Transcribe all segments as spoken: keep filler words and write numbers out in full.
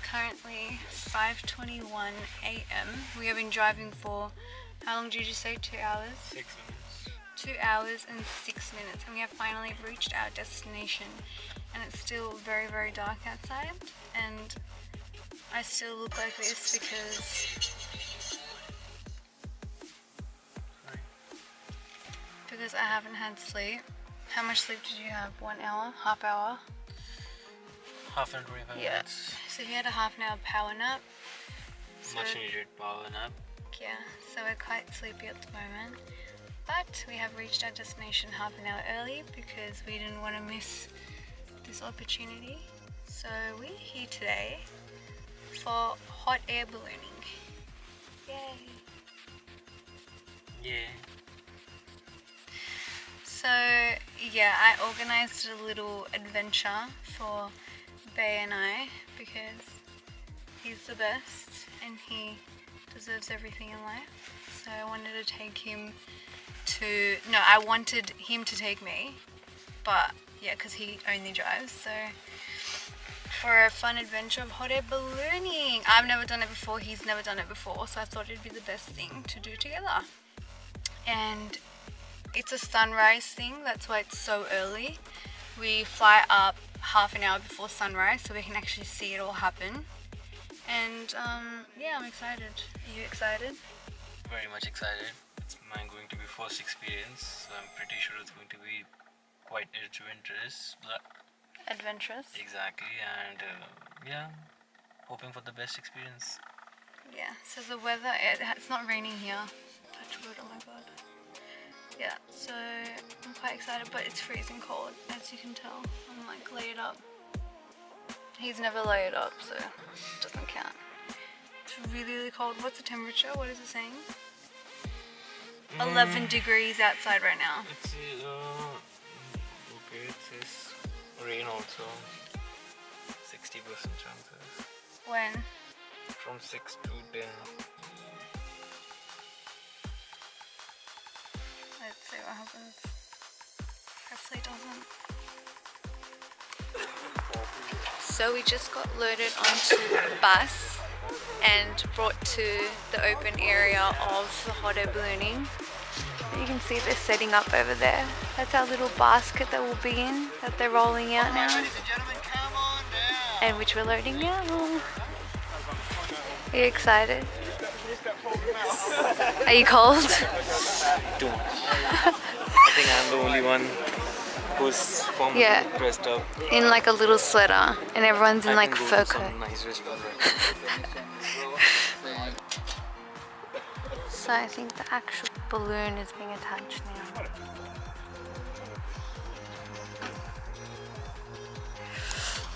is currently five twenty-one a m We have been driving for, how long did you say? Two hours? Six minutes. Two hours and six minutes. And we have finally reached our destination. And it's still very, very dark outside. And I still look like this because... because I haven't had sleep. How much sleep did you have? One hour? Half hour? Half an hour. Yeah. So he had a half an hour power nap. So much needed power nap. Yeah. So we're quite sleepy at the moment. But we have reached our destination half an hour early because we didn't want to miss this opportunity. So we're here today for hot air ballooning. Yay. Yeah. So yeah, I organized a little adventure for Bay and I because he's the best and he deserves everything in life. So I wanted to take him to, no, I wanted him to take me, but yeah, because he only drives. So for a fun adventure of hot air ballooning. I've never done it before, he's never done it before, so I thought it'd be the best thing to do together. And it's a sunrise thing, that's why it's so early. We fly up half an hour before sunrise so we can actually see it all happen. And um, yeah, I'm excited. Are you excited? Very much excited. It's mine going to be first experience, so I'm pretty sure it's going to be quite adventurous. But adventurous? Exactly, and uh, yeah, hoping for the best experience. Yeah, so the weather, it, it's not raining here. Touch wood, oh my god. Yeah, so I'm quite excited, but it's freezing cold, as you can tell. I'm like laid up. He's never laid up, so it doesn't count. It's really, really cold. What's the temperature? What is it saying? Mm. eleven degrees outside right now. It's, uh, okay, it says rain also. sixty percent chances. When? From six to ten. Let's see what happens. Hopefully it doesn't. So we just got loaded onto the bus and brought to the open area of the hot air ballooning. You can see they're setting up over there. That's our little basket that we'll be in, that they're rolling out now. Ladies and gentlemen, come on down. And which we're loading now. Are you excited? Are you cold? Too much. I think I'm the only one who's from yeah. dressed up. In like a little sweater and everyone's in I like fur coat. Nice so I think the actual balloon is being attached now.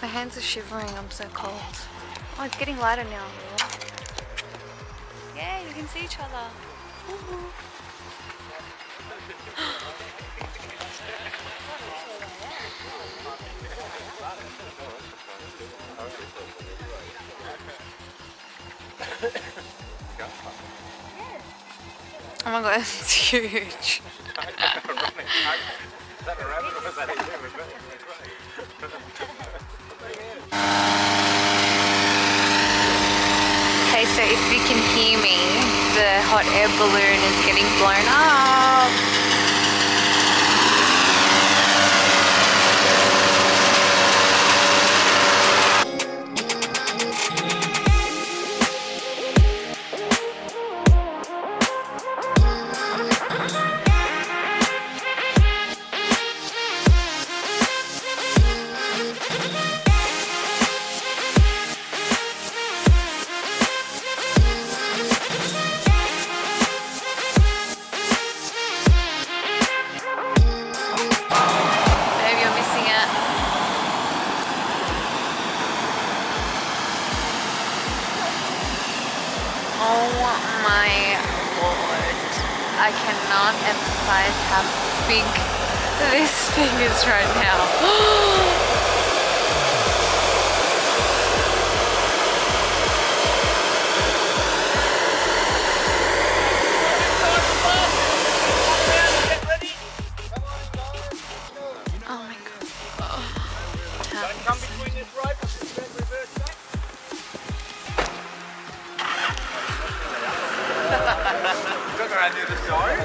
My hands are shivering, I'm so cold. Oh, it's getting lighter now. Yeah, you can see each other. Oh my god, it's huge. So if you can hear me, the hot air balloon is getting blown up. I cannot emphasize how big this thing is right now. Oh my god. Oh. Don't come between this right, because it's reverse. around the other side.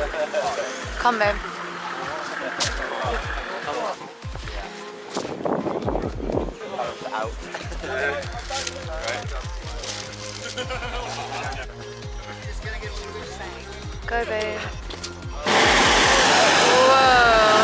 Come then. Out. Go, babe. Whoa.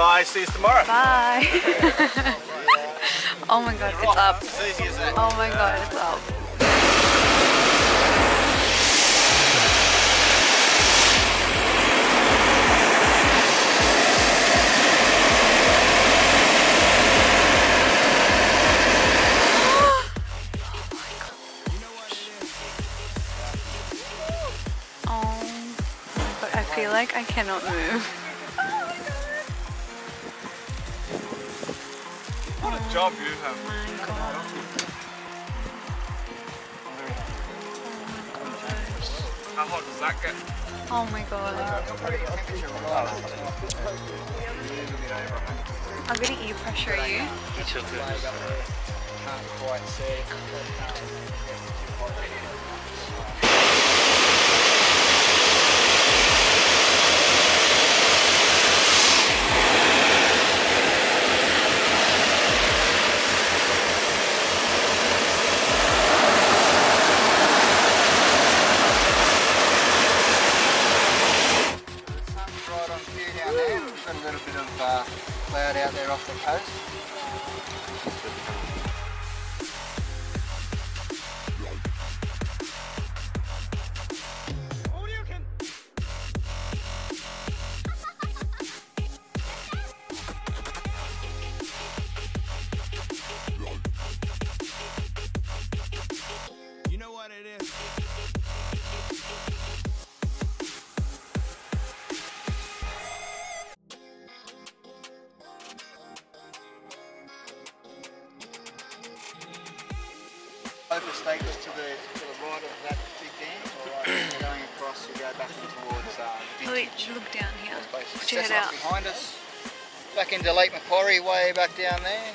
Guys, see you tomorrow. Bye. Oh my god, it's up. It's easy, isn't it? Oh my god, it's up. Oh my gosh. Oh, but I feel like I cannot move. Job you have. Oh my god. How hot does that get? Oh my god. I'm going to ear pressure you. Can't quite see. Overstakes to the, to the right of that big dam, right, going across, you go back in towards um, vintage. Look down here. Put your head out. Behind us, back into Lake Macquarie, way back down there.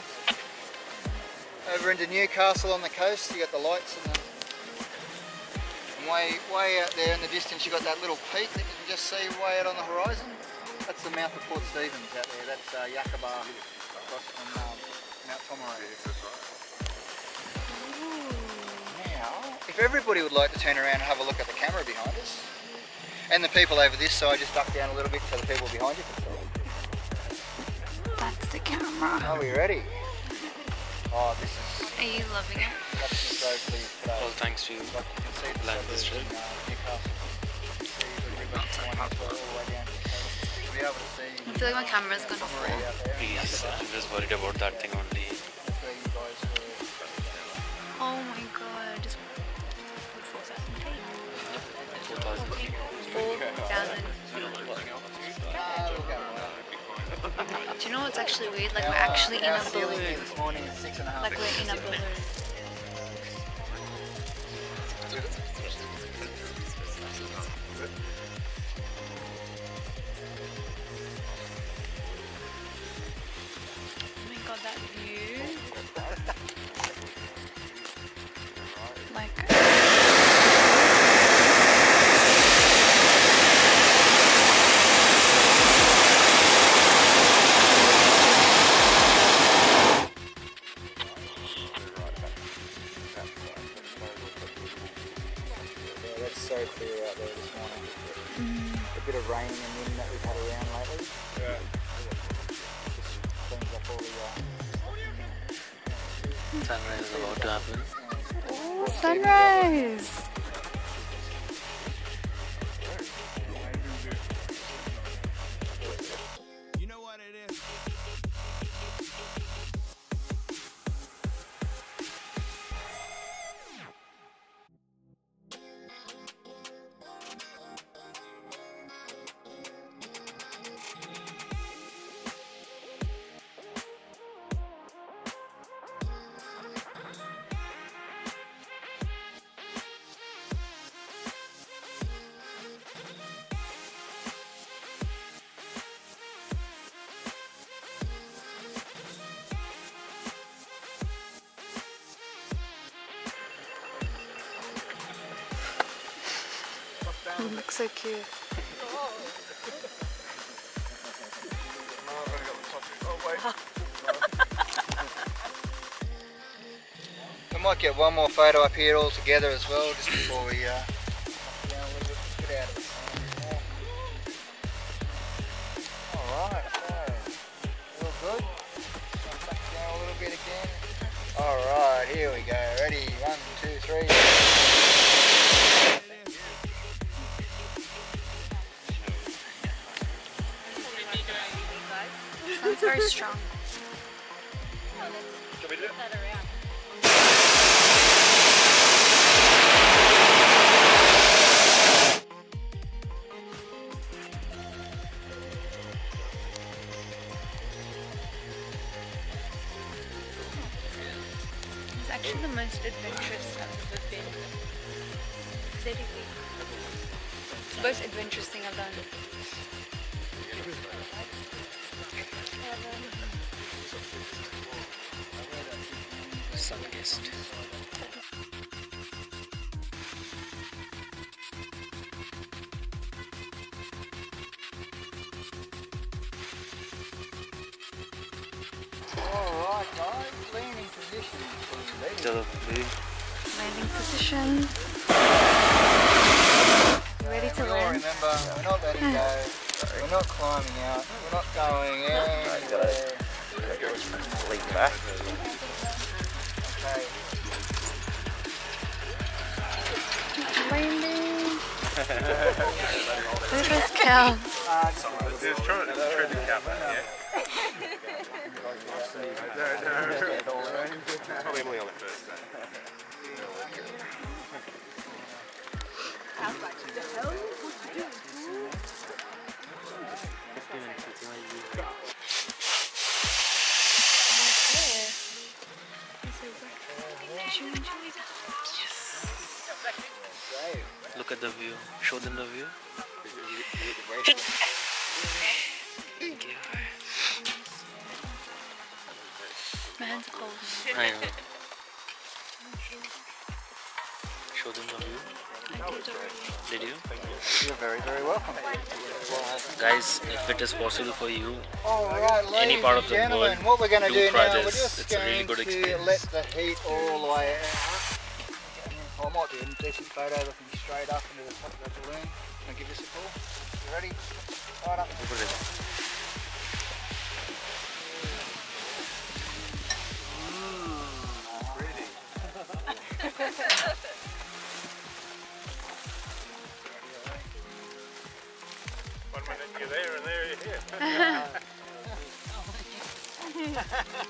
Over into Newcastle on the coast, you got the lights, and, the, and way, way out there in the distance, you got that little peak that you can just see way out on the horizon. That's the mouth of Port Stevens out there. That's uh, Yakabah across from um, Mount Tomaree. If everybody would like to turn around and have a look at the camera behind us, and the people over this side, just duck down a little bit so the people behind you can see. That's the camera. Are we ready? Oh, this is... Are you loving it? That's so pleased today. Well, thanks for you. Like you can see the like this trip. Uh, Newcastle. I feel like my camera's gone off. Please, I'm just worried about that thing only. Oh my god, I just... four thousand. four thousand. Do you know what's actually weird? Like, we're actually in a balloon. Like, we're in a balloon. Oh my god, that view. Like... Sunrise! You know what it is? Oh, it looks so cute. Oh, I've already got the coffee. Oh, wait. I might get one more photo up here all together as well, just before we uh, get out of this. Alright, so, all good. Back down a little bit again. Alright, here we go. Ready? One, two, three. It's very strong. No, let's Can we do it? That around. It's actually the most adventurous I've ever been. It's the most adventurous thing I've done. Some guest. Alright guys, leaning position. Leaning position. You ready to learn? Remember, we're not letting go. We're not climbing out. We're not going anywhere. Lean back. Okay. Landing. Look at this cow. There's trying to turn the cow back, yeah. Probably only on the first day. How the hell would you do? Look at the view. Show them the view. My hands are cold. I know. Show them the view. I did already. Did you? You're very, very welcome. Guys, if it is possible for you, right, any part of the world, what we're gonna do, do try now, this. It's a really good experience. Let the heat all the way out. I might do a decent photo looking straight up into the top of the balloon. Can I give this a pull? You ready? Right up. We'll put it in. Mmm, pretty. One minute you're there and there you're here. That's so cool.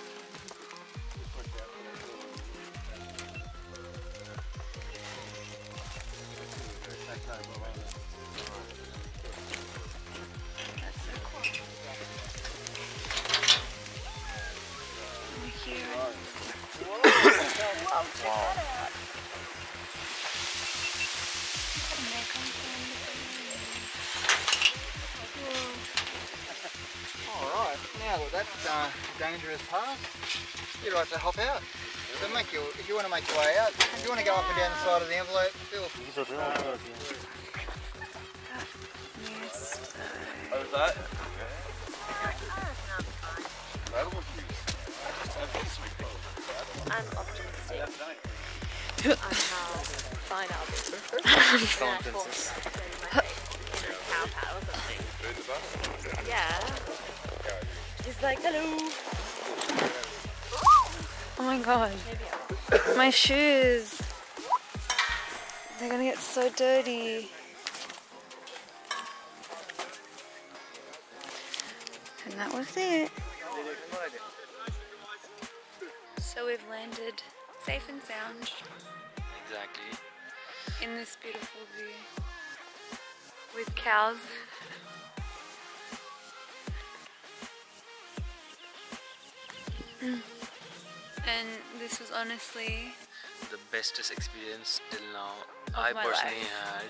that's a dangerous path, you'd like to hop out. So make your, if you want to make your way out, if you want to go up and down the side of the envelope, feel free. Yes. How was that? I'm optimistic. I have fine albums. Yeah. It's like hello. Oh my god. My shoes. They're gonna get so dirty. And that was it. So we've landed safe and sound. Exactly. In this beautiful view. With cows. And this was honestly the bestest experience till now I personally life. had.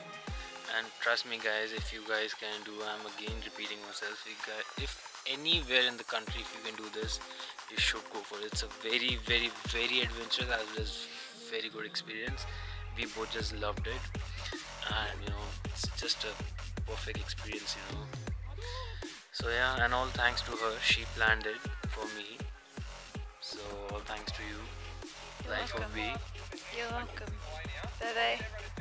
And trust me guys, if you guys can do, I'm again repeating myself, you guys, if anywhere in the country if you can do this, you should go for it. It's a very very very adventurous as well as very good experience. We both just loved it, and you know, it's just a perfect experience, you know. So yeah, and all thanks to her, she planned it for me, so all thanks to you. You're welcome. You're welcome. Bye bye.